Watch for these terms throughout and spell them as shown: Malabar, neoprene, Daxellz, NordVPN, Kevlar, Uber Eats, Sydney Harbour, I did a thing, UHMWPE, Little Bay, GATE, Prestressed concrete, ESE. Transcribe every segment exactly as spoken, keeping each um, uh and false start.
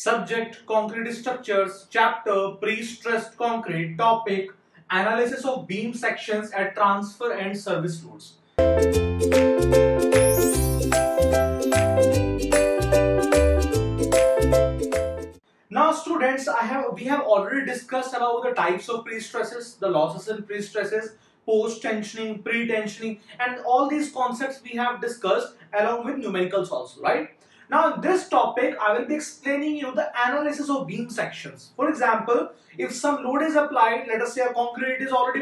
Subject concrete structures, chapter pre-stressed concrete, topic analysis of beam sections at transfer and service roads. Now students, I have we have already discussed about the types of pre-stresses, the losses in pre-stresses, post-tensioning, pre-tensioning, and all these concepts we have discussed along with numericals also, right? Now this topic I will be explaining you the analysis of beam sections. For example, if some load is applied, let us say a concrete is already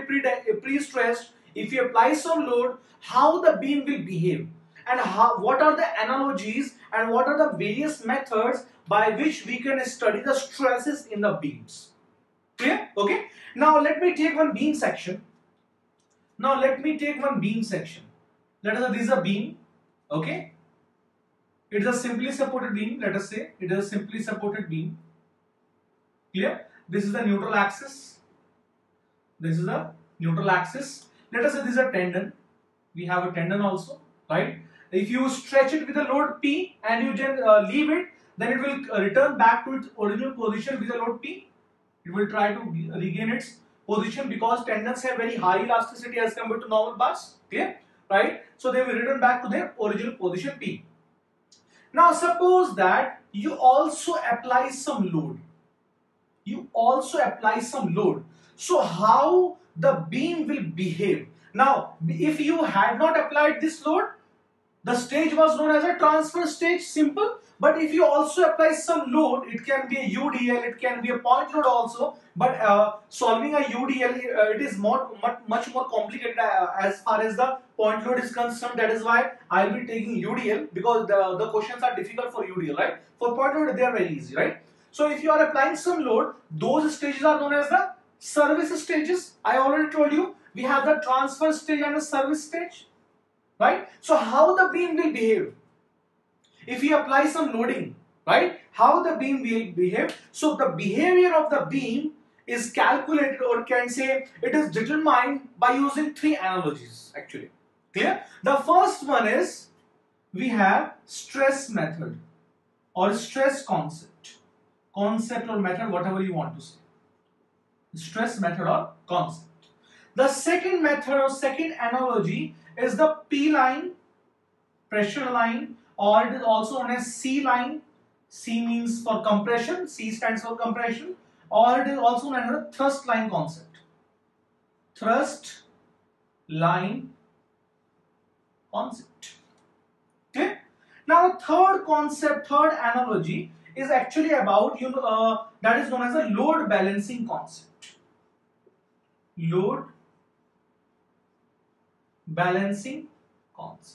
pre-stressed, if you apply some load, how the beam will behave and how, what are the analogies and what are the various methods by which we can study the stresses in the beams. Clear? Okay. Now let me take one beam section. Now let me take one beam section. Let us say this is a beam. Okay. It is a simply supported beam, let us say, it is a simply supported beam, clear? This is the neutral axis, this is the neutral axis, let us say this is a tendon, we have a tendon also, right? If you stretch it with a load P and you just uh, leave it, then it will uh, return back to its original position with a load P, it will try to regain its position because tendons have very high elasticity as compared to normal bars, clear? Right? So they will return back to their original position P. Now suppose that you also apply some load, you also apply some load, so how the beam will behave. Now if you had not applied this load, the stage was known as a transfer stage, simple, but if you also apply some load, it can be a U D L, it can be a point load also, but uh, solving a U D L, uh, it is more, much, much more complicated uh, as far as the point load is concerned. That is why I will be taking U D L because the, the questions are difficult for U D L, right? For point load, they are very easy, right? So if you are applying some load, those stages are known as the service stages. I already told you, we have the transfer stage and the service stage, right? So how the beam will behave? If you apply some loading, right, how the beam will behave. So the behavior of the beam is calculated, or can say it is determined by using three analogies actually. Clear? The first one is we have stress method or stress concept. Concept or method, whatever you want to say. Stress method or concept. The second method or second analogy is the P line, pressure line, or it is also known as C line. C means for compression, C stands for compression, or it is also known as the thrust line concept. Thrust line concept. Okay. Now the third concept, third analogy is actually about, you know, uh, that is known as a load balancing concept. Load balancing concept.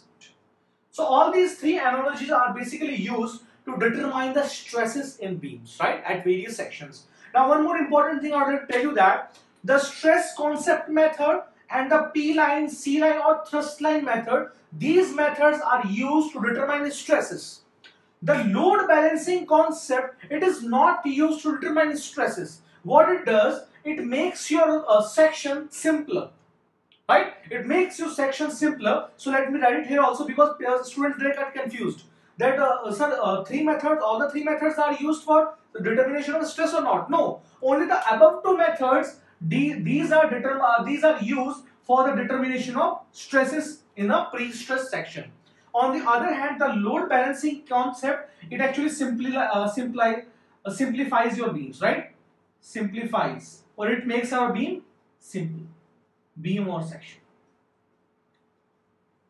So all these three analogies are basically used to determine the stresses in beams, right, at various sections. Now one more important thing I want to tell you that the stress concept method and the P line, C line or thrust line method, these methods are used to determine the stresses. The load balancing concept, it is not used to determine stresses. What it does, it makes your uh, section simpler. Right? It makes your section simpler. So let me write it here also because students they get confused that uh, sir, uh, three methods, all the three methods are used for the determination of stress or not. No, only the above two methods these are determined. These are used for the determination of stresses in a pre-stress section. On the other hand, the load balancing concept, it actually simply uh, simplify uh, simplifies your beams, right? Simplifies, or it makes our beam simple. Beam or section.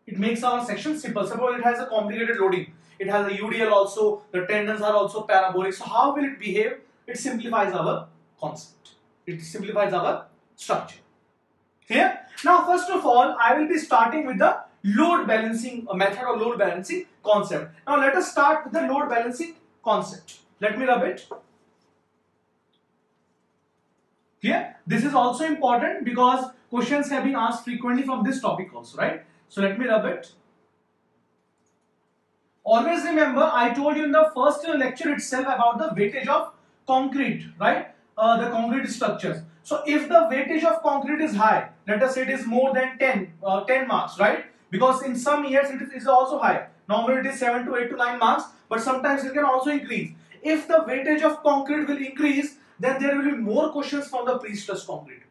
It makes our section simple. Suppose it has a complicated loading. It has a U D L also. The tendons are also parabolic. So how will it behave? It simplifies our concept. It simplifies our structure. Clear? Now first of all, I will be starting with the load balancing method or load balancing concept. Now let us start with the load balancing concept. Let me rub it. Clear? This is also important because questions have been asked frequently from this topic also, right? So let me rub it. Always remember, I told you in the first lecture itself about the weightage of concrete, right? Uh, the concrete structures. So if the weightage of concrete is high, let us say it is more than ten, uh, ten marks, right? Because in some years it is also high. Normally it is seven to eight to nine marks, but sometimes it can also increase. if the weightage of concrete will increase, then there will be more questions from the pre-stressed concrete.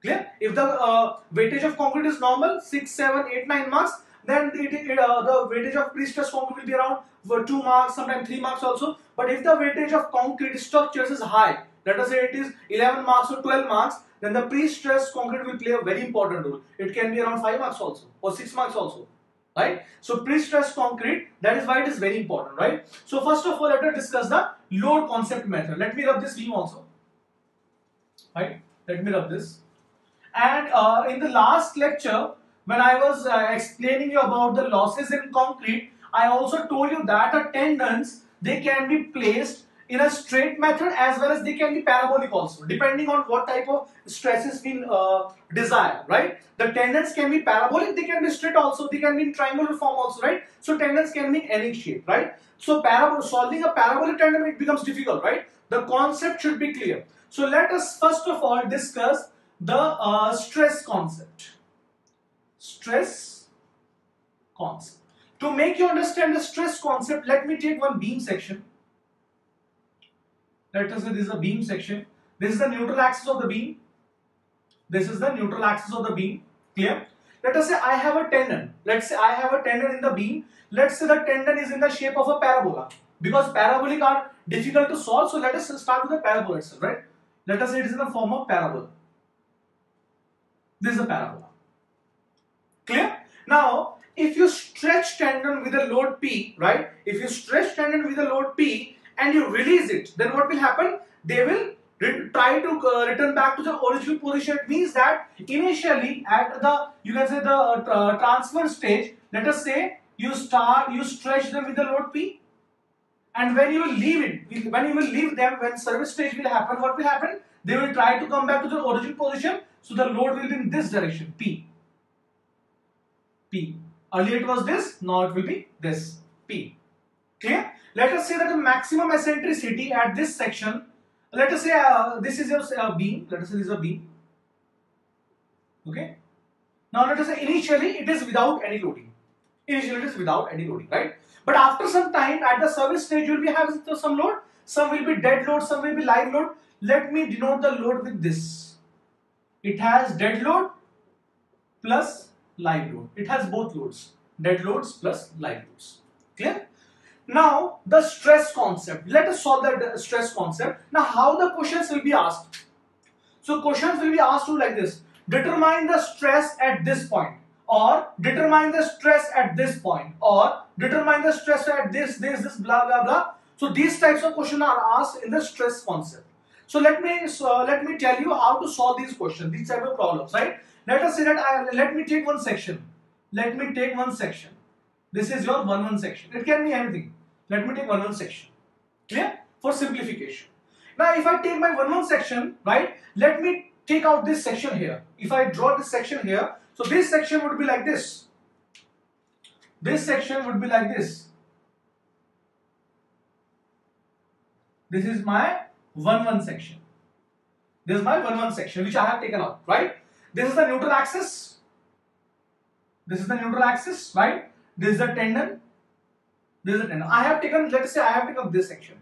Clear? If the uh, weightage of concrete is normal, six, seven, eight, nine marks, then it, it, uh, the weightage of pre-stressed concrete will be around two marks, sometimes three marks also. But if the weightage of concrete structures is high, let us say it is eleven marks or twelve marks, then the pre-stressed concrete will play a very important role. It can be around five marks also or six marks also, right? So pre-stressed concrete, that is why it is very important, right? So first of all, let us discuss the load concept method. Let me rub this beam also, right? Let me rub this. And uh, in the last lecture, when I was uh, explaining you about the losses in concrete, I also told you that the tendons, they can be placed in a straight method as well as they can be parabolic also, depending on what type of stresses we uh, desire, right? The tendons can be parabolic, they can be straight also, they can be in triangular form also, right? So tendons can be any shape, right? So parabol solving a parabolic tendon, it becomes difficult, right? The concept should be clear. So let us first of all discuss the uh, stress concept. Stress concept. To make you understand the stress concept, let me take one beam section. Let us say this is a beam section. This is the neutral axis of the beam. This is the neutral axis of the beam. Clear? Let us say I have a tendon. Let's say I have a tendon in the beam. Let's say the tendon is in the shape of a parabola. Because parabolic are difficult to solve, so let us start with the parabola itself, right? Let us say it is in the form of parabola. This is a parabola. Clear? Now, if you stretch tendon with a load P, right? If you stretch tendon with a load P and you release it, then what will happen? They will try to uh, return back to the original position. It means that initially at the, you can say the uh, transfer stage, let us say you start, you stretch them with the load P, and when you leave it, when you will leave them, when service stage will happen, what will happen? They will try to come back to the original position, so the load will be in this direction, P. P. Earlier it was this, now it will be this, P. Clear? Let us say that the maximum eccentricity at this section, let us say uh, this is your uh, beam, let us say this is a beam, okay? Now let us say initially it is without any loading, initially it is without any loading, right? But after some time at the service stage you will be having some load, some will be dead load, some will be live load. Let me denote the load with this. It has dead load plus live load, it has both loads, dead loads plus live loads, clear? Now, the stress concept. Let us solve the stress concept. Now, how the questions will be asked? So, questions will be asked to like this. Determine the stress at this point, or determine the stress at this point, or determine the stress at this, this, this, blah, blah, blah. So, these types of questions are asked in the stress concept. So, let me uh, let me tell you how to solve these questions, these type of problems, right? Let us say that, I, let me take one section. Let me take one section. This is your one one section. It can be anything. Let me take one one section. Clear? For simplification. Now, if I take my one one section, right? Let me take out this section here. If I draw this section here, so this section would be like this. This section would be like this. This is my one one section. This is my one one section which I have taken out, right? This is the neutral axis. This is the neutral axis, right? This is a tendon, this is a tendon. I have taken, let us say I have taken this section.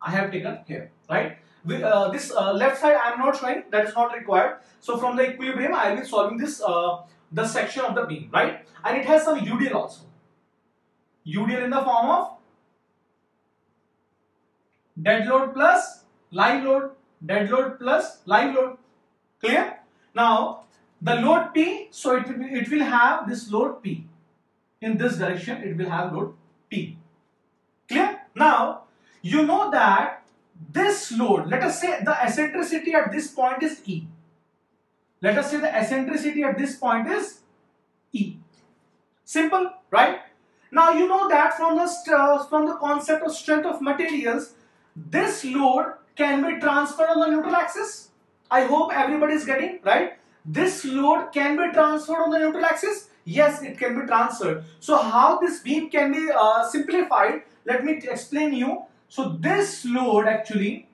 I have taken here, right? With, uh, this uh, left side I am not showing, that is not required. So from the equilibrium I will be solving this, uh, the section of the beam, right? And it has some U D L also. U D L in the form of dead load plus live load, dead load plus live load, clear? Now, the load P, so it will, be, it will have this load P. In this direction, it will have load P. Clear? Now, you know that this load, let us say the eccentricity at this point is E. Let us say the eccentricity at this point is E. Simple, right? Now, you know that from the, uh, from the concept of strength of materials, this load can be transferred on the neutral axis. I hope everybody is getting, right? This load can be transferred on the neutral axis. Yes, it can be transferred. So how this beam can be uh, simplified, let me explain you. So this load actually,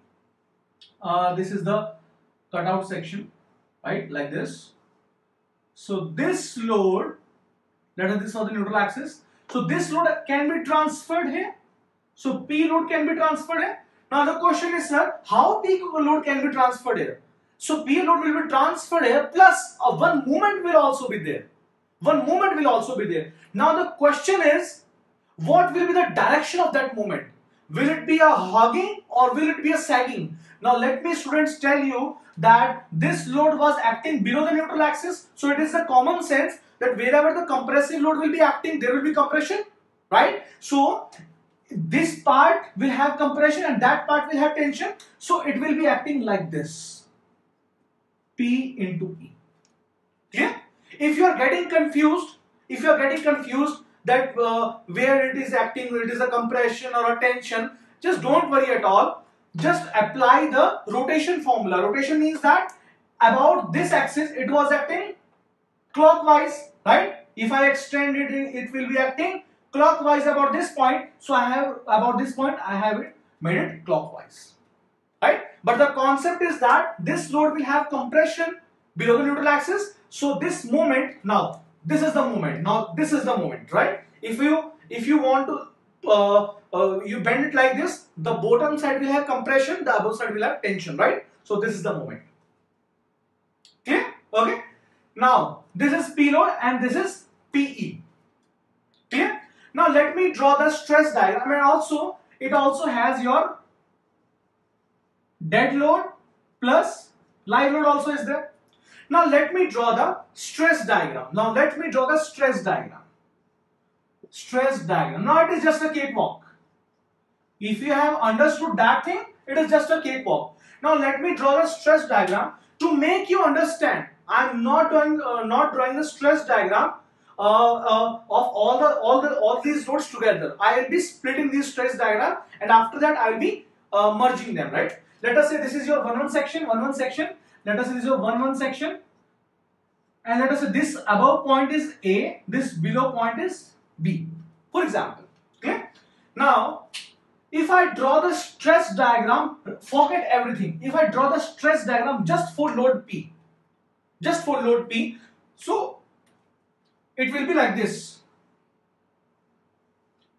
uh, this is the cutout section, right, like this. So this load, let us this on the neutral axis. So this load can be transferred here. So P load can be transferred here. Now the question is, sir, how P load can be transferred here? So P load will be transferred here, plus uh, one moment will also be there. One moment will also be there. Now the question is, what will be the direction of that moment? Will it be a hugging or will it be a sagging? Now let me students tell you that this load was acting below the neutral axis. So it is a common sense that wherever the compressive load will be acting, there will be compression, right? So this part will have compression and that part will have tension. So it will be acting like this. P into E. Okay? If you are getting confused, if you are getting confused that uh, where it is acting, it is a compression or a tension, just don't worry at all. Just apply the rotation formula. Rotation means that about this axis it was acting clockwise, right? If I extend it, it will be acting clockwise about this point. So I have about this point, I have it made it clockwise, right? But the concept is that this load will have compression below the neutral axis. So this moment, now this is the moment, now this is the moment, right? If you if you want to uh, uh, you bend it like this, the bottom side will have compression, the above side will have tension, right? So this is the moment. Okay, okay. Now this is P load and this is P E. Okay. Now let me draw the stress diagram, and also it also has your dead load plus live load also is there. Now let me draw the stress diagram. Now let me draw the stress diagram. Stress diagram. Now it is just a cakewalk. If you have understood that thing, it is just a cakewalk. Now let me draw the stress diagram to make you understand. I am not drawing uh, not drawing the stress diagram uh, uh, of all the all the all these loads together. I will be splitting these stress diagram, and after that I will be uh, merging them. Right? Let us say this is your one one section, one one section. Let us say this is a one one section, and let us say this above point is A, this below point is B, for example. Okay. Now, if I draw the stress diagram, forget everything. If I draw the stress diagram just for load P, just for load P, so it will be like this.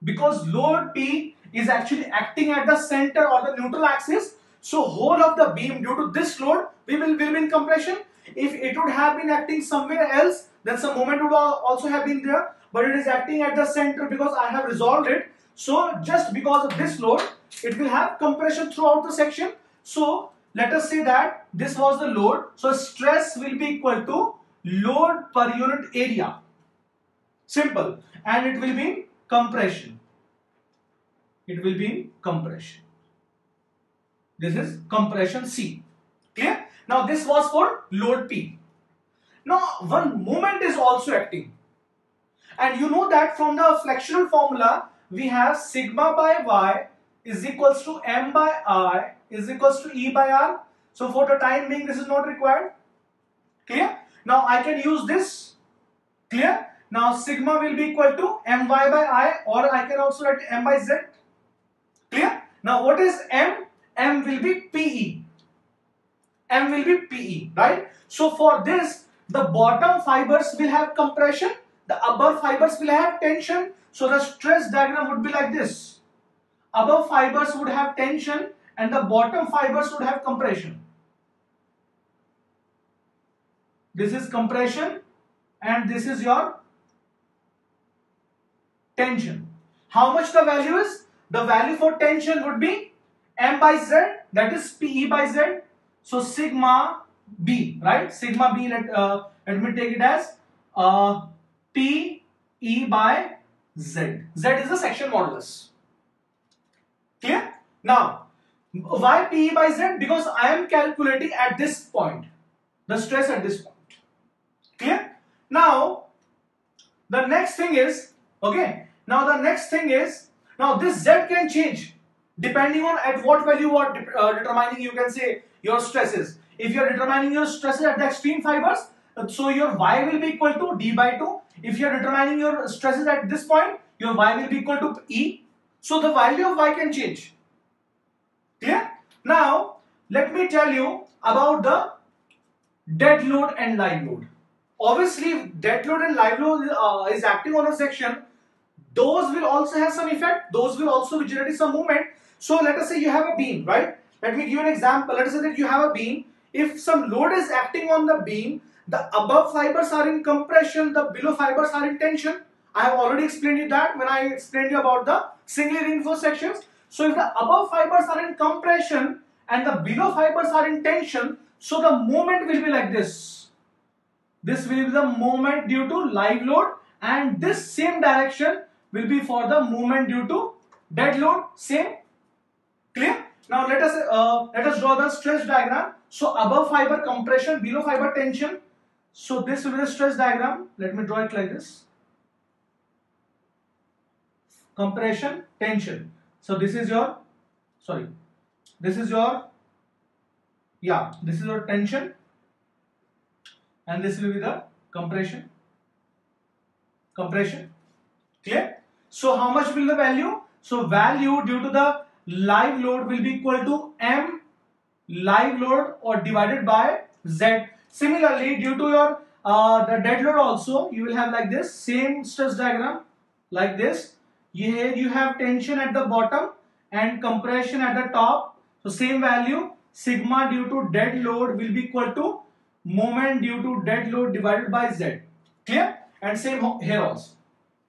Because load P is actually acting at the center or the neutral axis, so whole of the beam due to this load we will, will be in compression. If it would have been acting somewhere else, then some moment would also have been there, but it is acting at the center because I have resolved it. So just because of this load, it will have compression throughout the section. So let us say that this was the load. So stress will be equal to load per unit area. Simple. And it will be compression. It will be compression. This is compression C. Clear? Now this was for load P. Now one moment is also acting. And you know that from the flexural formula, we have sigma by Y is equals to M by I is equals to E by R. So for the time being, this is not required. Clear? Now I can use this. Clear? Now sigma will be equal to M Y by I, or I can also write M by Z. Clear? Now what is M? M will be P E. M will be P E, right? So for this, the bottom fibers will have compression, the upper fibers will have tension. So the stress diagram would be like this. Above fibers would have tension and the bottom fibers would have compression. This is compression and this is your tension. How much the value is? The value for tension would be M by Z, that is P E by Z. So sigma B, right? Sigma B, let, uh, let me take it as uh, P E by Z. Z is the section modulus. Clear? Now, why P E by Z? Because I am calculating at this point, the stress at this point. Clear? Now, the next thing is, okay, now the next thing is, now this Z can change. Depending on at what value you are de uh, determining, you can say your stresses. If you are determining your stresses at the extreme fibers, so your Y will be equal to D by two. If you are determining your stresses at this point, your Y will be equal to E. So the value of Y can change. Clear? Now, let me tell you about the dead load and live load. Obviously, dead load and live load uh, is acting on a section. those will also have some effect, those will also be generating some movement. So let us say you have a beam, right? Let me give an example. Let us say that you have a beam. If some load is acting on the beam, the above fibers are in compression, the below fibers are in tension. I have already explained you that when I explained you about the singly reinforced sections. So if the above fibers are in compression and the below fibers are in tension, so the moment will be like this. This will be the moment due to live load, and this same direction will be for the moment due to dead load. Same, clear? Now let us uh, let us draw the stress diagram. So above fiber compression, below fiber tension. So this will be the stress diagram. Let me draw it like this. Compression, tension. So this is your, sorry, this is your, yeah, this is your tension, and this will be the compression. Compression, clear? So how much will the value? So value due to the live load will be equal to M live load or divided by Z. Similarly, due to your uh, the dead load also, you will have like this, same stress diagram like this. Here you have tension at the bottom and compression at the top. So same value, sigma due to dead load will be equal to moment due to dead load divided by Z. Clear? And same here also.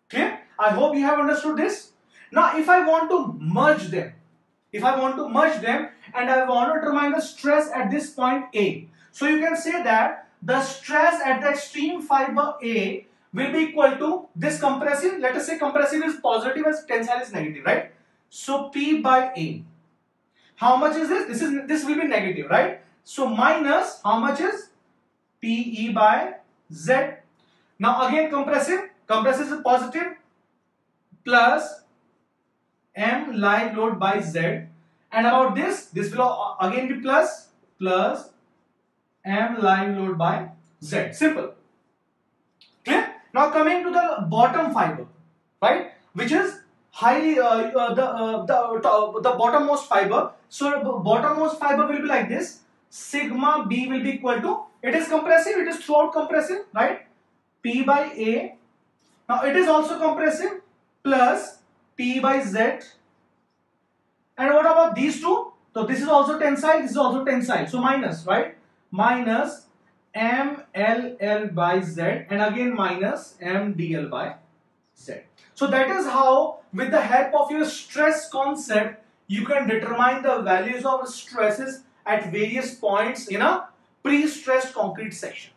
Clear? I hope you have understood this. Now if I want to merge them, if I want to merge them and I want to determine the stress at this point A. So you can say that the stress at the extreme fiber A will be equal to this compressive. Let us say compressive is positive as tensile is negative, right? So P by A. How much is this? This is this will be negative, right? So minus how much is P E by Z. Now again compressive. Compressive is positive plus M live load by Z. And about this, this will again be plus plus M live load by Z. Simple. Clear? Now coming to the bottom fiber, right? Which is highly uh, uh, the uh, the uh, the bottommost fiber. So bottommost fiber will be like this. Sigma B will be equal to, it is compressive. It is throughout compressive, right? P by A. Now it is also compressive plus P by Z. And what about these two? So this is also tensile. This is also tensile. So minus, right? Minus M L L by Z, and again minus M D L by Z. So that is how, with the help of your stress concept, you can determine the values of stresses at various points in a pre-stressed concrete section.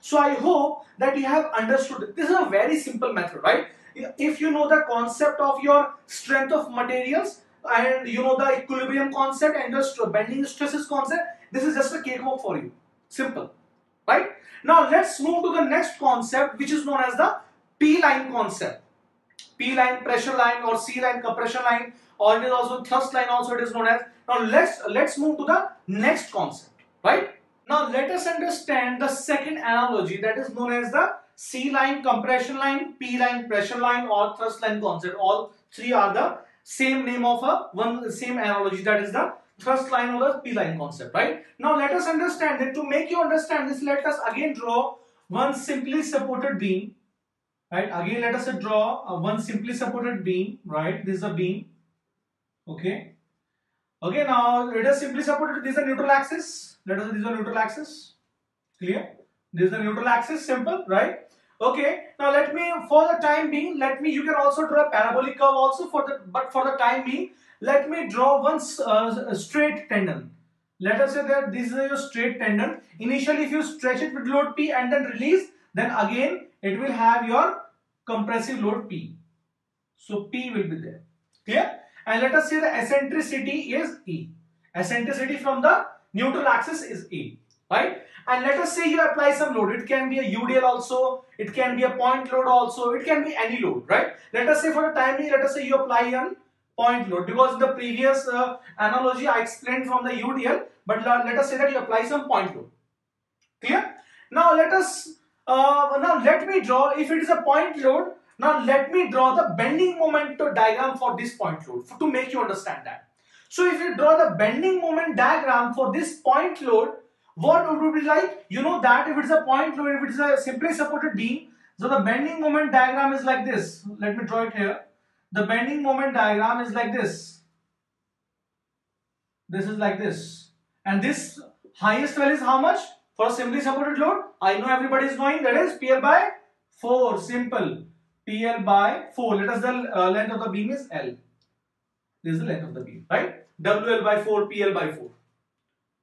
So I hope that you have understood it. This is a very simple method, right? If you know the concept of your strength of materials and you know the equilibrium concept and the bending stresses concept, this is just a cakewalk for you. Simple, right? Now let's move to the next concept, which is known as the P line concept. P line, pressure line, or C line, compression line, or it is also thrust line. Also it is known as. Now let's let's move to the next concept, right? Now let us understand the second analogy, that is known as the C line, compression line, P line, pressure line, or thrust line concept. All three are the same name of a one same analogy, that is the thrust line or the P line concept, right? Now let us understand it. To make you understand this, let us again draw one simply supported beam, right? Again let us draw a one simply supported beam, right? This is a beam, okay? Okay, now it is simply supported. This is a neutral axis. Let us, this is a neutral axis, clear? This is a neutral axis, simple, right? Okay, now let me, for the time being, let me, you can also draw a parabolic curve also for the, but for the time being, let me draw one uh, straight tendon. Let us say that this is your straight tendon. Initially, if you stretch it with load P and then release, then again it will have your compressive load P. So P will be there. Clear? And let us say the eccentricity is E. Eccentricity from the neutral axis is E. Right? And let us say you apply some load. It can be a U D L also. It can be a point load also. It can be any load. Right? Let us say for a time being, let us say you apply an point load, because in the previous uh, analogy I explained from the U D L, but let us say that you apply some point load. Clear? Now let us uh, now let me draw, if it is a point load, now let me draw the bending moment diagram for this point load for, to make you understand that. So if you draw the bending moment diagram for this point load, what would it be like? You know that if it is a point load, if it is a simply supported beam, So the bending moment diagram is like this. Let me draw it here. The bending moment diagram is like this. This is like this. And this highest value is how much? For a simply supported load, I know everybody is knowing, that is P L by four. Simple. P L by four. Let us the uh, length of the beam is L. This is the length of the beam, right? W L by four, P L by four.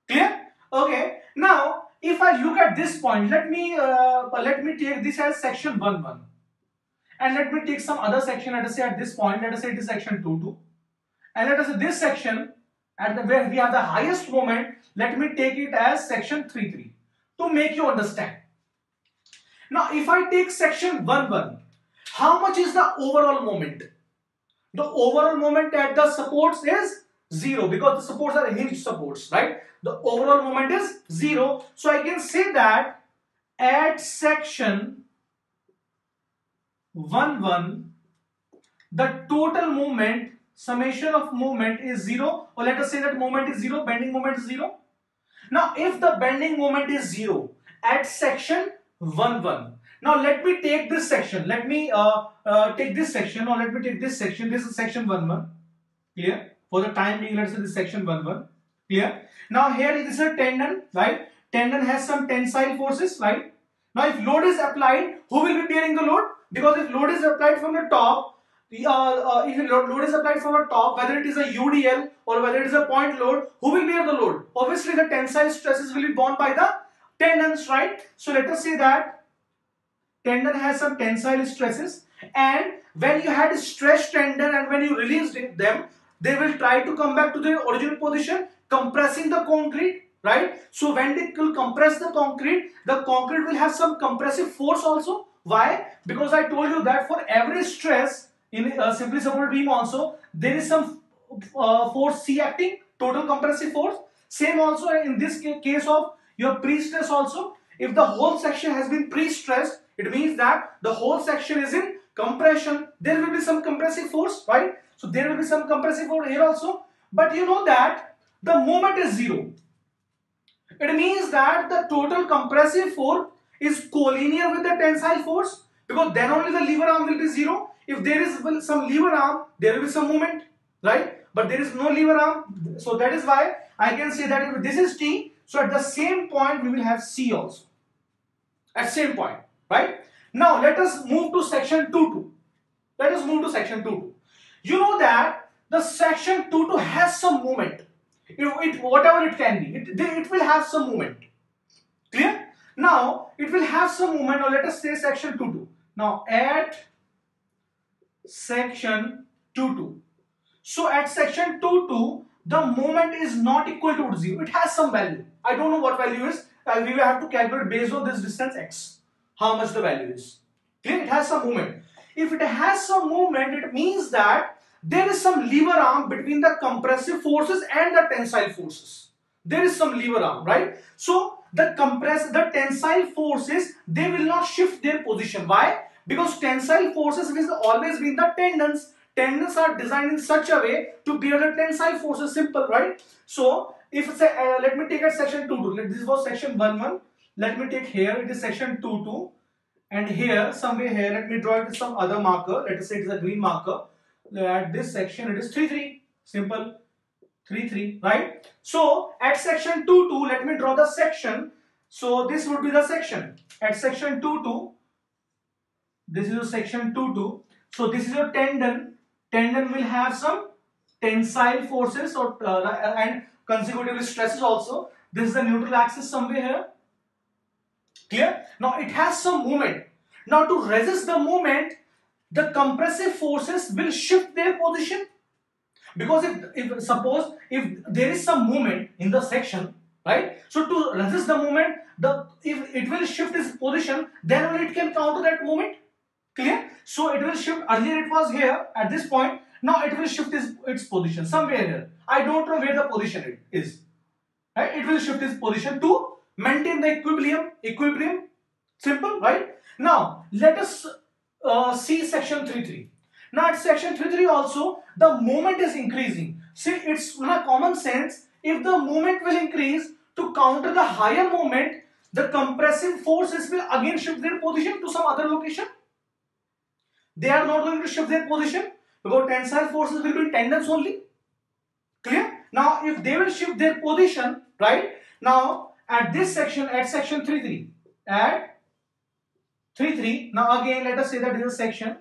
Clear? Okay. Now, if I look at this point, let me uh, let me take this as section one one, and let me take some other section. Let us say at this point, let us say it is section two two, and let us say this section at the where we have the highest moment. Let me take it as section three three to make you understand. Now, if I take section one one, how much is the overall moment? The overall moment at the supports is zero, because the supports are hinged supports, right? The overall moment is zero. So I can say that at section one one, the total moment, summation of moment is zero. Or let us say that moment is zero, bending moment is zero. Now, if the bending moment is zero at section one one, now let me take this section. Let me uh, uh, take this section, or let me take this section. This is section one one. Clear? For the time being, let's say this section one one. Clear? Now here is a tendon, right? Tendon has some tensile forces, right? Now if load is applied, who will be bearing the load? Because if load is applied from the top, uh, uh, if load, load is applied from the top, whether it is a U D L or whether it is a point load, who will bear the load? Obviously the tensile stresses will be borne by the tendons, right? So let us say that tendon has some tensile stresses, and when you had stretched tendon and when you released them, they will try to come back to their original position, compressing the concrete, right? So when they will compress the concrete, the concrete will have some compressive force also. Why? Because I told you that for every stress in a simply supported beam also, there is some uh, force C acting, total compressive force. Same also in this case of your pre-stress also. If the whole section has been pre-stressed, it means that the whole section is in compression. There will be some compressive force, right? So there will be some compressive force here also. But you know that the moment is zero. It means that the total compressive force is collinear with the tensile force, because then only the lever arm will be zero. If there is some lever arm, there will be some moment, right? But there is no lever arm. So that is why I can say that if this is T, so at the same point we will have C also. At same point, right? Now let us move to section two two. Let us move to section two two. You know that the section two two has some moment. If it, whatever it can be, it, it will have some movement. Clear? Now, it will have some movement, or let us say section two two. Now, at section two two. So, at section two two, the moment is not equal to zero. It has some value. I don't know what value is. And we will have to calculate based on this distance x, how much the value is. Clear? It has some movement. If it has some movement, it means that there is some lever arm between the compressive forces and the tensile forces. There is some lever arm, right? So the compress, the tensile forces, they will not shift their position. Why? Because tensile forces will always be in the tendons. Tendons are designed in such a way to bear the tensile forces. Simple, right? So if it's a, uh, let me take a section two two. Let, this was section one one. Let me take here. It is section two two, and here somewhere here. Let me draw it with some other marker. Let us say it is a green marker. At this section it is three three, simple, three three, right? So at section two two, let me draw the section. So this would be the section at section two two. This is your section two two. So this is your tendon. Tendon will have some tensile forces or uh, and consecutively stresses also. This is the neutral axis somewhere here. Clear? Now it has some movement. Now to resist the movement, the compressive forces will shift their position, because if, if suppose if there is some movement in the section, right? So to resist the movement, the if it will shift its position, then only it can counter that movement. Clear? So it will shift. Earlier it was here at this point. Now it will shift its, its position somewhere here. I don't know where the position is. Right? It will shift its position to maintain the equilibrium. Equilibrium. Simple, right? Now let us Uh, see section three three. Now at section three three also, the moment is increasing. See, it's in a common sense, if the moment will increase to counter the higher moment, The compressive forces will again shift their position to some other location. They are not going to shift their position because tensile forces will be in tendons only. Clear? Now, if they will shift their position, right? Now, at this section, at section three three, at three three. Now, again, let us say that this is section.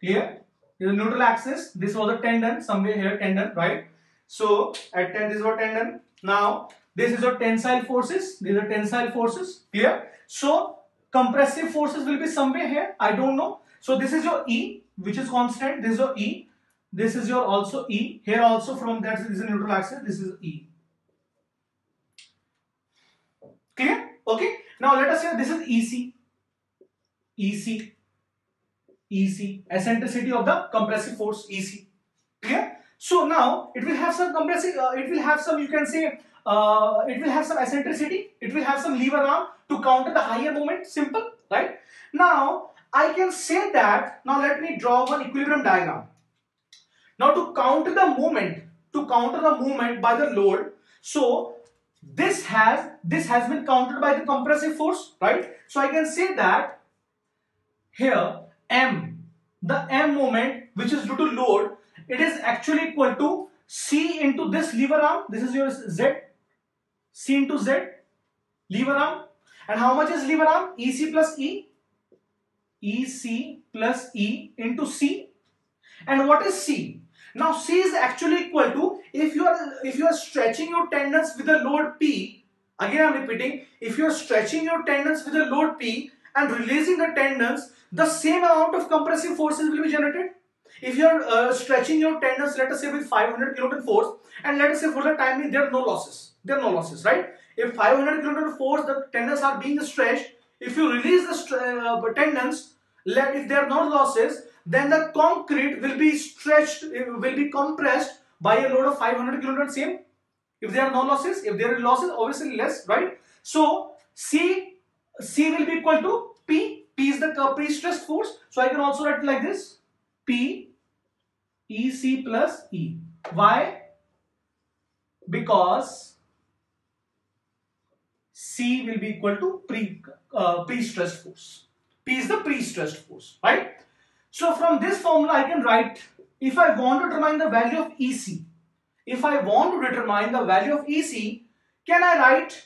Clear? This is neutral axis. This was a tendon somewhere here, tendon, right? So, at ten, this is a tendon. Now, this is your tensile forces. These are tensile forces. Clear? So, compressive forces will be somewhere here. I don't know. So, this is your E, which is constant. This is your E. This is your also E. Here also from that, this is a neutral axis. This is E. Clear? Okay. Now, let us say this is E C. E C. E C. Eccentricity of the compressive force E C. Clear? So, now, it will have some compressive, uh, it will have some, you can say, Uh, it will have some eccentricity, it will have some lever arm to counter the higher moment, simple, right? Now, I can say that, now let me draw one equilibrium diagram. Now to counter the moment, to counter the movement by the load, so this has, this has been countered by the compressive force, right? So I can say that here M, the M moment which is due to load, it is actually equal to C into this lever arm, this is your Z, C into Z, lever arm, and how much is lever arm? E C plus E, E C plus E into C, and what is C? Now C is actually equal to, if you are, if you are stretching your tendons with a load P, again I am repeating, if you are stretching your tendons with a load P and releasing the tendons, the same amount of compressive forces will be generated. If you are uh, stretching your tendons, let us say with five hundred kilonewton force, and let us say for the time being there are no losses, there are no losses, right? If five hundred kilonewton force, the tendons are being stretched, if you release the uh, tendons, let, if there are no losses, then the concrete will be stretched, will be compressed by a load of five hundred kilonewton, same. If there are no losses, if there are losses, obviously less, right? So, C, C will be equal to P, P is the pre-stressed force, so I can also write like this. P, E C plus E. Why? Because C will be equal to pre, uh, pre-stressed force. P is the pre-stressed force, right? So from this formula I can write, if I want to determine the value of E C, if I want to determine the value of E C, can I write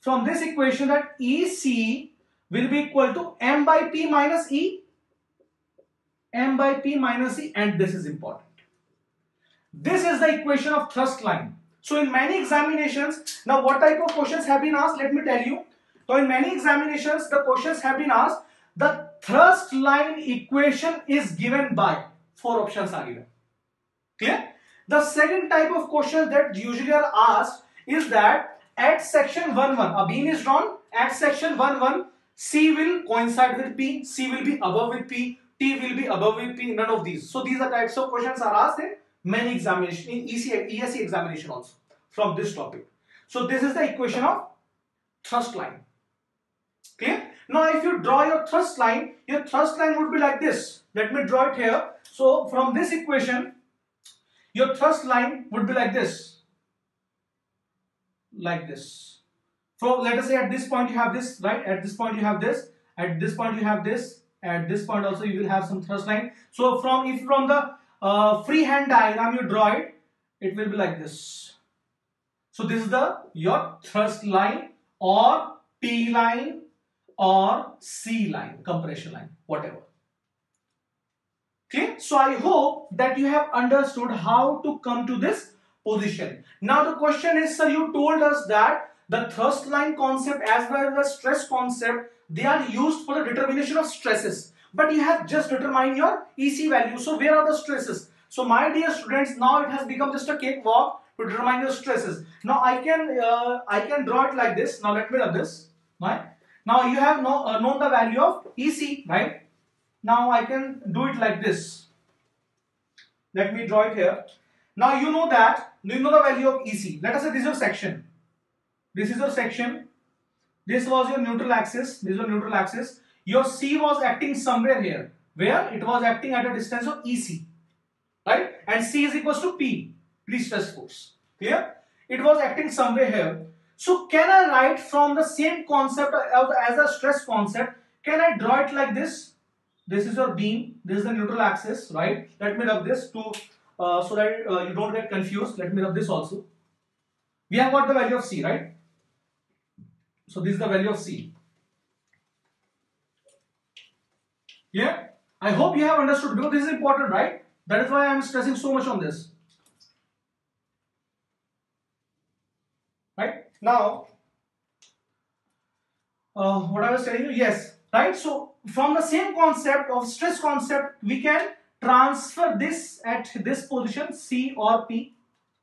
from this equation that E C will be equal to M by P minus E? M by P minus E, and this is important. This is the equation of thrust line. So in many examinations, now what type of questions have been asked? Let me tell you. So in many examinations, the questions have been asked. The thrust line equation is given by, four options are given. Clear? The second type of question that usually are asked is that at section one one, a beam is drawn. At section one one, C will coincide with P. C will be above with P. T will be above with P, none of these. So these are types of questions are asked in many examination, in E C, E S E examination also from this topic. So this is the equation of thrust line. Clear? Now if you draw your thrust line, your thrust line would be like this. Let me draw it here. So from this equation, your thrust line would be like this. Like this. So let us say at this point you have this, right? At this point you have this. At this point you have this. At this point also you will have some thrust line. So from if from the uh, freehand diagram you draw it, it will be like this. So this is the your thrust line or P line or C line, compression line, whatever. Okay. So I hope that you have understood how to come to this position. Now the question is, sir, you told us that the thrust line concept as well as the stress concept, they are used for the determination of stresses. But you have just determined your E C value. So where are the stresses? So my dear students, now it has become just a cakewalk to determine your stresses. Now I can uh, I can draw it like this. Now let me rub this. Right? Now you have know, uh, known the value of E C, right? Now I can do it like this. Let me draw it here. Now you know that, you know the value of E C. Let us say this is your section. This is your section. This was your neutral axis, this was neutral axis. Your C was acting somewhere here, where it was acting at a distance of E C, right? And C is equals to P, pre-stress force, clear? It was acting somewhere here. So can I write from the same concept as a stress concept? Can I draw it like this? This is your beam. This is the neutral axis, right? Let me rub this to uh, so that uh, you don't get confused. Let me rub this also. We have got the value of C, right? So this is the value of C. Yeah. I hope you have understood, because this is important, right? That is why I am stressing so much on this. Right? Now, uh, what I was telling you, yes, right? So, from the same concept of stress concept, we can transfer this at this position, C or P,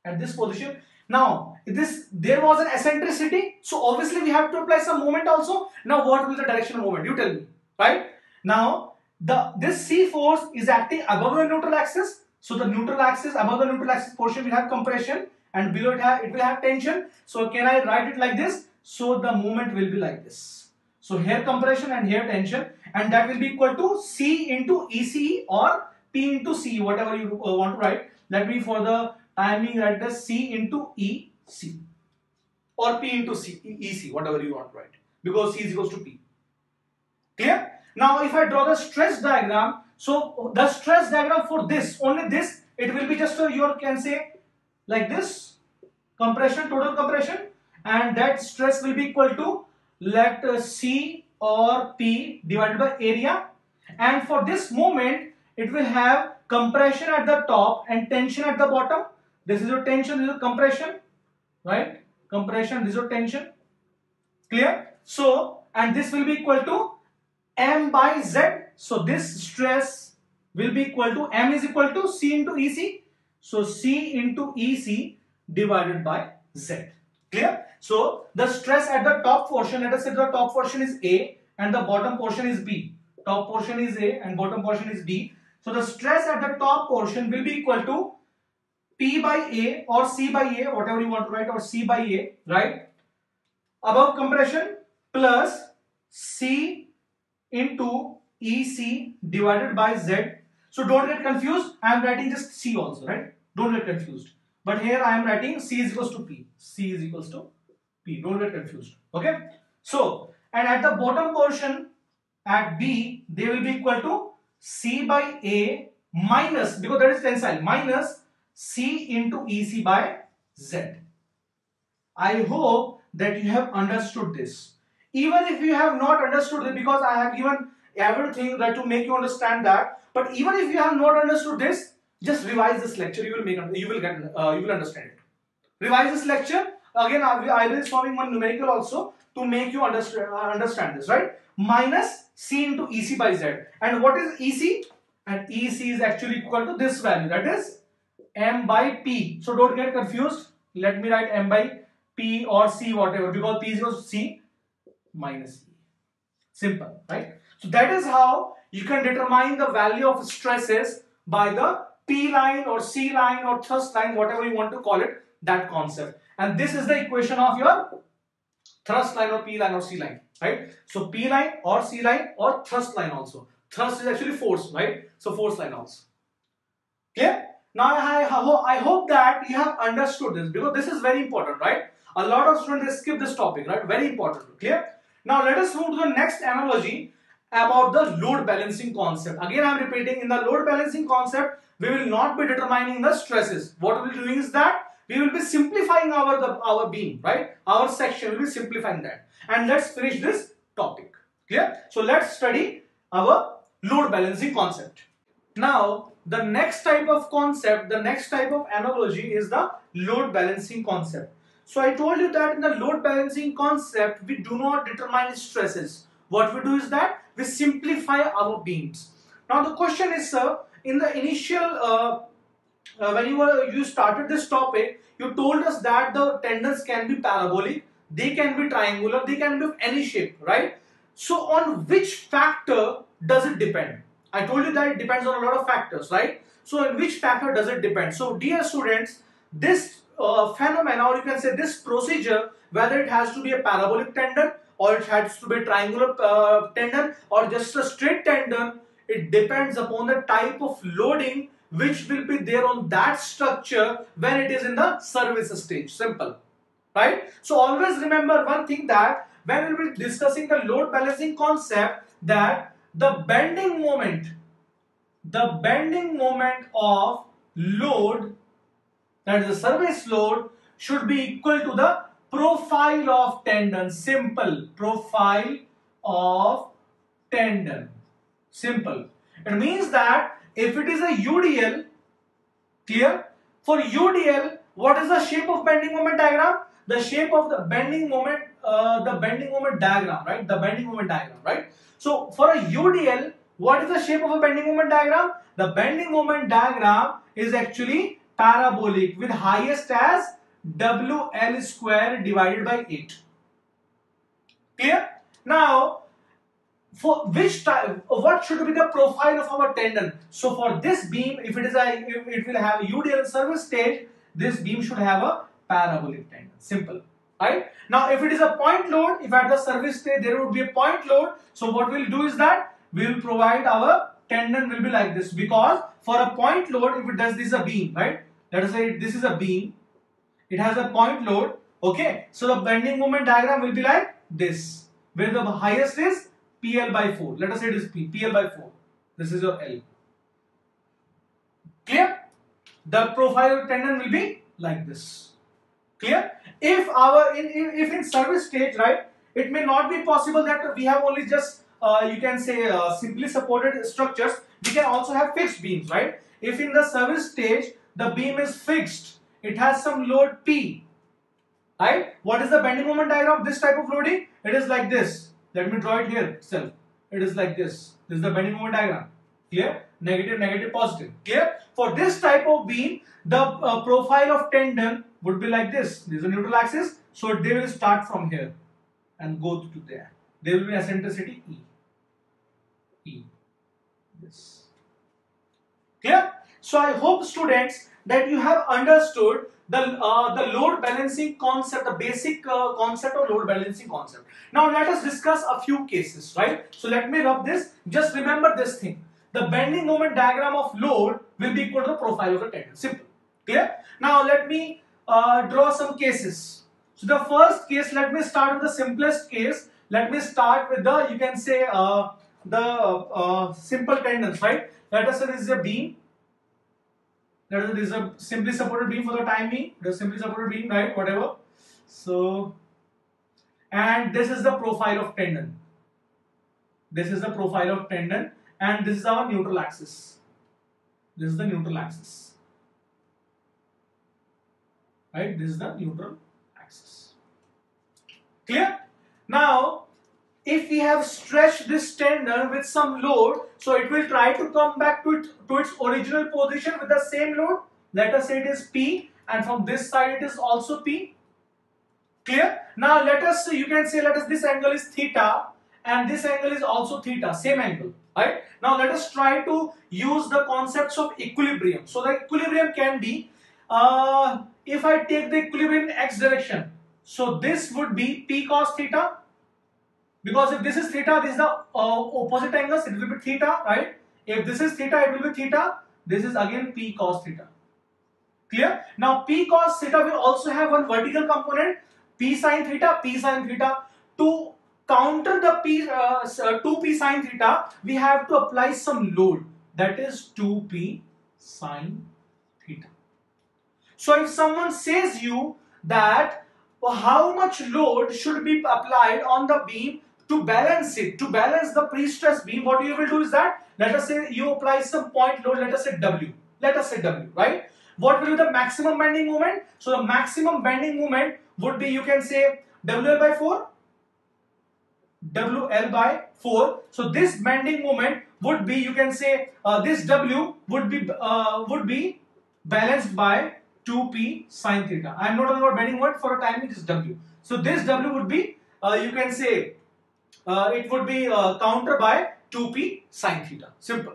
at this position. Now, this there was an eccentricity, so obviously we have to apply some moment also. Now, what will the directional moment? You tell me, right? Now, the this C force is acting above the neutral axis, so the neutral axis above the neutral axis portion will have compression, and below it have, it will have tension. So can I write it like this? So the moment will be like this. So here compression and here tension, and that will be equal to C into E C or P into C, whatever you uh, want to write. Let me for the timing write the C into E C or P into C, E C, whatever you want to write, because C is equals to P. Clear? Now if I draw the stress diagram, so the stress diagram for this, only this, it will be just so you can say like this, compression, total compression, and that stress will be equal to let C or P divided by area, and for this moment it will have compression at the top and tension at the bottom. This is your tension, this is your compression, right? Compression, this is your tension. Clear? So, and this will be equal to M by Z. So this stress will be equal to M is equal to C into E C. So C into E C divided by Z. Clear? So the stress at the top portion, let us say the top portion is A and the bottom portion is B. Top portion is A and bottom portion is B. So the stress at the top portion will be equal to P by A or C by A, whatever you want to write, or C by A, right? Above compression plus C into E C divided by Z. So don't get confused, I am writing just C also, right? Don't get confused. But here I am writing C is equals to P. C is equals to P. Don't get confused. Okay? So, and at the bottom portion at B, they will be equal to C by A minus, because that is tensile, minus C into E C by Z. I hope that you have understood this. Even if you have not understood it, because I have given everything that to make you understand that, but even if you have not understood this, just revise this lecture. You will make you will get uh, you will understand it. Revise this lecture again. I will be solving one numerical also to make you understand uh, understand this, right? Minus C into E C by Z. And what is E C? And E C is actually equal to this value, that is M by P. So don't get confused. Let me write M by P or C, whatever, because P is equal to C minus E. Simple, right? So that is how you can determine the value of stresses by the P line or C line or thrust line, whatever you want to call it, that concept. And this is the equation of your thrust line or P line or C line, right? So P line or C line or thrust line also. Thrust is actually force, right? So force line also. Clear? Now I, I hope that you have understood this, because this is very important, right? A lot of students they skip this topic, right? Very important. Clear? Now let us move to the next analogy about the load balancing concept. Again, I am repeating, in the load balancing concept, we will not be determining the stresses. What we will be doing is that we will be simplifying our, the, our beam, right? Our section will be simplifying that. And let's finish this topic. Clear? So let's study our load balancing concept. Now, the next type of concept, the next type of analogy is the load balancing concept. So I told you that in the load balancing concept, we do not determine stresses. What we do is that we simplify our beams. Now the question is, sir, in the initial, uh, uh, when you were, you started this topic, you told us that the tendons can be parabolic, they can be triangular, they can be of any shape, right? So on which factor does it depend? I told you that it depends on a lot of factors, right? So on which factor does it depend? So dear students, this uh, phenomenon, or you can say this procedure, whether it has to be a parabolic tendon, or it has to be a triangular uh, tendon, or just a straight tendon, it depends upon the type of loading which will be there on that structure when it is in the service stage. Simple. right? So always remember one thing, that when we will be discussing the load balancing concept, that the bending moment, the bending moment of load, that is the surface load, should be equal to the profile of tendon. Simple, profile of tendon. Simple. It means that if it is a U D L, clear? For U D L, what is the shape of bending moment diagram? The shape of the bending moment, uh, the bending moment diagram, right? The bending moment diagram, right? So for a U D L, what is the shape of a bending moment diagram? The bending moment diagram is actually parabolic, with highest as W L square divided by eight. Clear? Now, for which type, what should be the profile of our tendon? So for this beam, if it is a, if it will have a U D L surface stage, this beam should have a parabolic tendon. Simple, right? Now, if it is a point load, if at the surface stage there would be a point load, so what we'll do is that we'll provide our tendon will be like this, because for a point load, if it does, this is a beam, right? Let us say this is a beam. It has a point load, okay? So the bending moment diagram will be like this, where the highest is P L by four. Let us say it is P, PL by four. This is your L. Clear? The profile of tendon will be like this. Clear? If our in, in if in service stage, right, it may not be possible that we have only just uh, you can say uh, simply supported structures. We can also have fixed beams, right? If in the service stage the beam is fixed, it has some load P, right? What is the bending moment diagram of this type of loading? It is like this. Let me draw it here itself. It is like this. This is the bending moment diagram. Clear? Negative, negative, positive. Clear? For this type of beam, the uh, profile of tendon would be like this. This is a neutral axis. So they will start from here and go to there. There will be eccentricity E. E. This. Clear? So I hope, students, that you have understood the uh, the load balancing concept, the basic uh, concept of load balancing concept. Now let us discuss a few cases, right? So let me rub this. Just remember this thing: the bending moment diagram of load will be equal to the profile of the tendon. Simple, clear? Now let me uh, draw some cases. So the first case, let me start with the simplest case. Let me start with the you can say uh, the uh, simple tendons, right? Let us say this is a beam. That is a simply supported beam for the time being. It is simply supported beam, right? Whatever. So, and this is the profile of tendon. This is the profile of tendon, and this is our neutral axis. This is the neutral axis, right? This is the neutral axis. Clear? Now, if we have stretched this tendon with some load, so it will try to come back to, it, to its original position with the same load. Let us say it is P, and from this side it is also P. Clear? Now let us, you can say, let us, this angle is theta and this angle is also theta, same angle, right? Now let us try to use the concepts of equilibrium. So the equilibrium can be, uh, if I take the equilibrium in x direction, so this would be P cos theta. Because if this is theta, this is the uh, opposite angles, it will be theta, right? If this is theta, it will be theta. This is again P cos theta. Clear? Now P cos theta will also have one vertical component, P sin theta, P sin theta. To counter the P, uh, two P sin theta, we have to apply some load. That is two P sin theta. So if someone says you that how much load should be applied on the beam to balance it, to balance the pre-stressed beam, what you will do is that, let us say you apply some point load, let us say W, let us say W, right? What will be the maximum bending moment? So the maximum bending moment would be, you can say, W L by four, W L by four. So this bending moment would be, you can say, uh, this W would be uh, would be balanced by two P sin theta. I am not talking about bending moment, for a time it is W. So this W would be, uh, you can say, uh, it would be uh, counter by two P sin theta. Simple.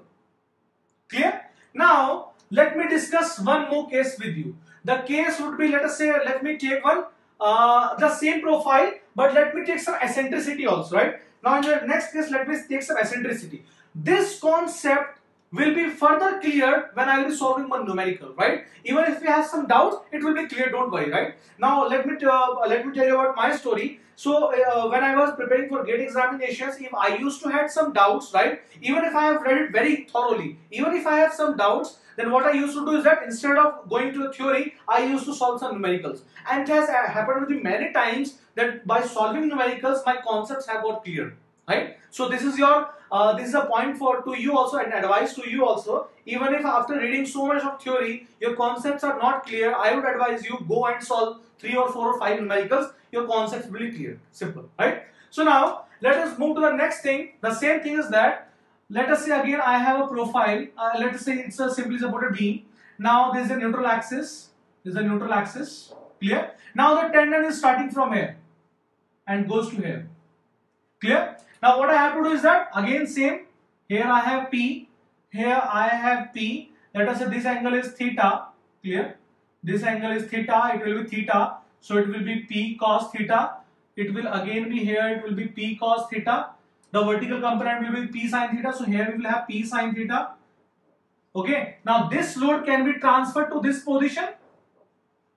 Clear? Now, let me discuss one more case with you. The case would be, let us say, let me take one, uh, the same profile, but let me take some eccentricity also, right? Now in the next case, let me take some eccentricity. This concept will be further cleared when I will be solving one numerical, right? Even if we have some doubts, it will be clear. Don't worry, right? Now let me uh, let me tell you about my story. So uh, when I was preparing for GATE examinations, if I used to had some doubts, right? Even if I have read it very thoroughly, even if I have some doubts, then what I used to do is that instead of going to the theory, I used to solve some numericals. And it has happened with me many times that by solving numericals, my concepts have got clear. Right, so this is your uh, this is a point for to you also, and advice to you also. Even if after reading so much of theory your concepts are not clear, I would advise you go and solve three or four or five numericals. Your concepts will be clear. Simple, right? So now let us move to the next thing. The same thing is that let us say again I have a profile. Uh, let us say it's a simply supported beam. Now there is a neutral axis. There is a neutral axis. Clear? Now the tendon is starting from here and goes to here. Clear? Now what I have to do is that again same, here I have P, here I have P, let us say this angle is theta, clear, this angle is theta, it will be theta, so it will be P cos theta, it will again be here, it will be P cos theta, the vertical component will be P sin theta, so here we will have P sin theta, okay. Now this load can be transferred to this position,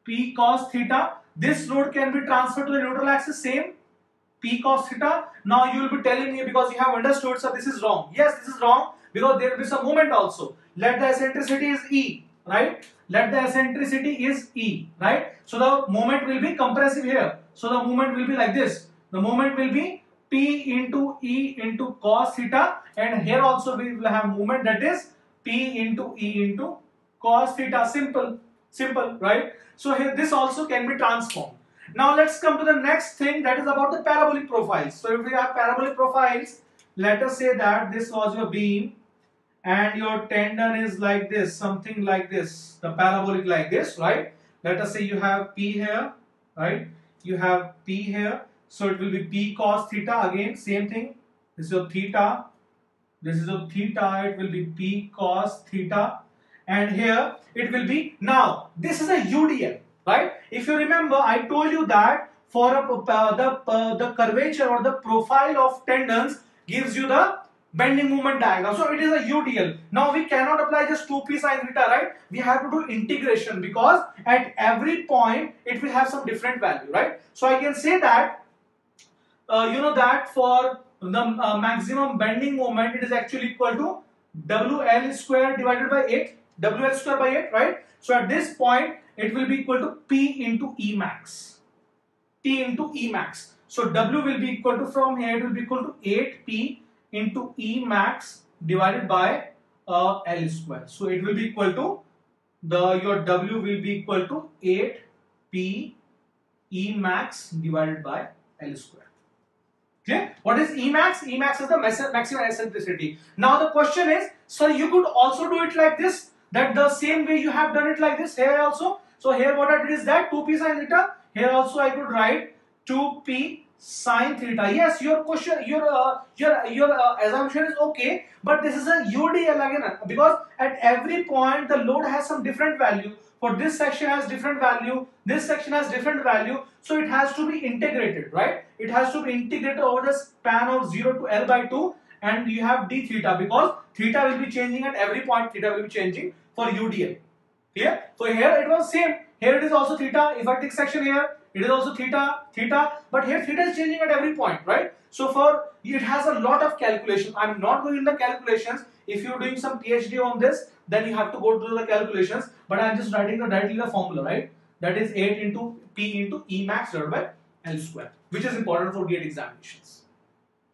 P cos theta, this load can be transferred to the neutral axis, same. P cos theta. Now you will be telling me because you have understood, so this is wrong. Yes, this is wrong because there will be some moment also. Let the eccentricity is E, right? Let the eccentricity is E, right? So the moment will be compressive here. So the moment will be like this. The moment will be P into E into cos theta, and here also we will have moment that is P into E into cos theta. Simple, simple, right? So here this also can be transformed. Now let's come to the next thing, that is about the parabolic profiles. So if we have parabolic profiles, let us say that this was your beam and your tendon is like this, something like this, the parabolic like this, right? Let us say you have P here, right? You have P here, so it will be P cos theta again, same thing. This is your theta, this is your theta, it will be P cos theta, and here it will be, now this is a U D L. Right? If you remember, I told you that for a, uh, the uh, the curvature or the profile of tendons gives you the bending moment diagram. So it is a U D L. Now we cannot apply just two P sin theta, right? We have to do integration because at every point it will have some different value, right? So I can say that uh, you know that for the uh, maximum bending moment it is actually equal to W L square divided by eight, W L square by eight, right? So at this point it will be equal to P into E max, P into E max. So W will be equal to, from here it will be equal to eight P into E max divided by uh, L square. So it will be equal to, the your W will be equal to eight P E max divided by L square. Okay. What is E max? E max is the maximum eccentricity. Now the question is, sir, you could also do it like this, that the same way you have done it like this here also. So here what I did is that two P sin theta, here also I could write two P sin theta. Yes, your question, your uh, your your uh, assumption is okay, but this is a U D L again, because at every point the load has some different value. For this section has different value, this section has different value, so it has to be integrated, right? It has to be integrated over the span of zero to L by two, and you have d theta because theta will be changing at every point. Theta will be changing for U D L. Clear? So here it was same. Here it is also theta. If I take section here, it is also theta, theta. But here theta is changing at every point, right? So for it has a lot of calculation. I am not going in the calculations. If you are doing some PhD on this, then you have to go to the calculations. But I am just writing the directly the formula, right? That is eight into P into E max divided by L square, which is important for GATE examinations.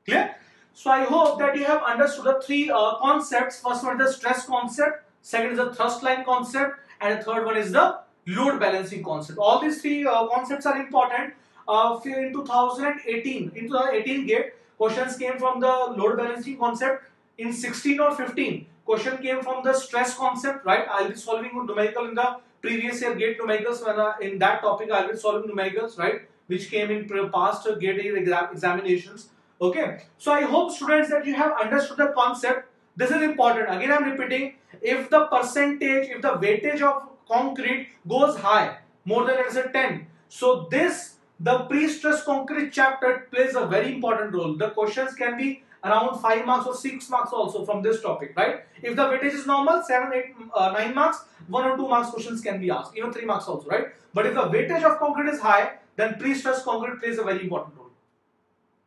Clear? So I hope that you have understood the three uh, concepts. First one is the stress concept, second is the thrust line concept, and the third one is the load balancing concept. All these three uh, concepts are important. Uh, in two thousand eighteen, in twenty eighteen GATE, questions came from the load balancing concept. In sixteen or fifteen, question came from the stress concept, right? I'll be solving numerical in the previous year GATE numericals. When, uh, in that topic, I'll be solving numericals, right? Which came in past uh, GATE exam examinations. Okay, so I hope students that you have understood the concept. This is important. Again, I am repeating, if the percentage, if the weightage of concrete goes high, more than let's say ten, so this, the pre-stress concrete chapter plays a very important role. The questions can be around five marks or six marks also from this topic, right? If the weightage is normal, seven, eight, uh, nine marks, one or two marks questions can be asked, even three marks also, right? But if the weightage of concrete is high, then please trust concrete plays a very important role.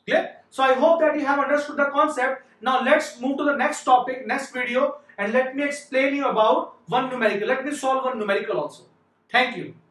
Clear? So I hope that you have understood the concept. Now let's move to the next topic, next video, and let me explain you about one numerical. Let me solve one numerical also. Thank you.